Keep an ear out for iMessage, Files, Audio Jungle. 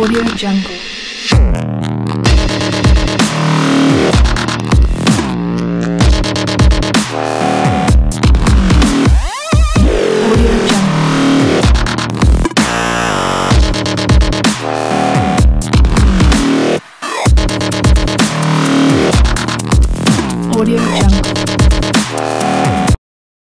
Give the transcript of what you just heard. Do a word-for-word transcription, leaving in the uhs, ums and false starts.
Audio Jungle. Audio Jungle. Audio Jungle.